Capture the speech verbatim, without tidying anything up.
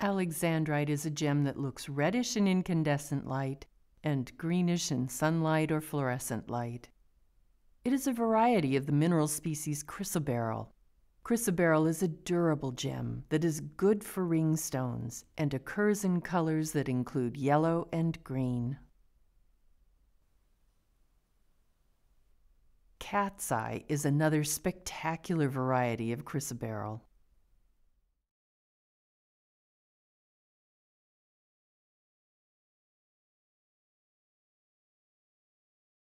Alexandrite is a gem that looks reddish in incandescent light and greenish in sunlight or fluorescent light. It is a variety of the mineral species chrysoberyl. Chrysoberyl is a durable gem that is good for ring stones and occurs in colors that include yellow and green. Cat's eye is another spectacular variety of chrysoberyl.